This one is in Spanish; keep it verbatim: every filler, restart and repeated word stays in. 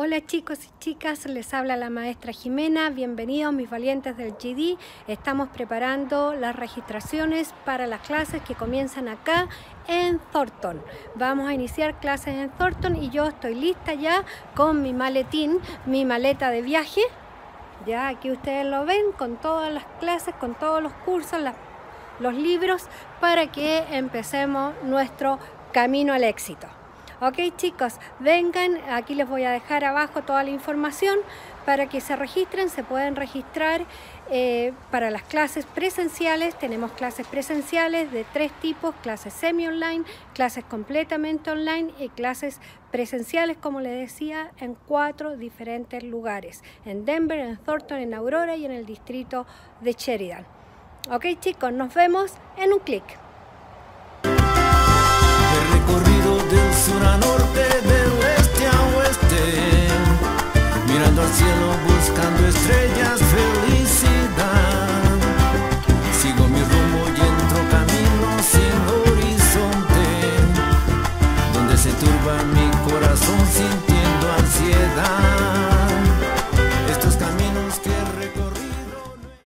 Hola chicos y chicas, les habla la maestra Jimena. Bienvenidos mis valientes del G D. Estamos preparando las registraciones para las clases que comienzan acá en Thornton. Vamos a iniciar clases en Thornton y yo estoy lista ya con mi maletín, mi maleta de viaje. Ya aquí ustedes lo ven con todas las clases, con todos los cursos, las, los libros, para que empecemos nuestro camino al éxito. Ok chicos, vengan, aquí les voy a dejar abajo toda la información para que se registren, se pueden registrar eh, para las clases presenciales. Tenemos clases presenciales de tres tipos, clases semi-online, clases completamente online y clases presenciales, como les decía, en cuatro diferentes lugares, en Denver, en Thornton, en Aurora y en el distrito de Sheridan. Ok chicos, nos vemos en un clic. Sur a norte.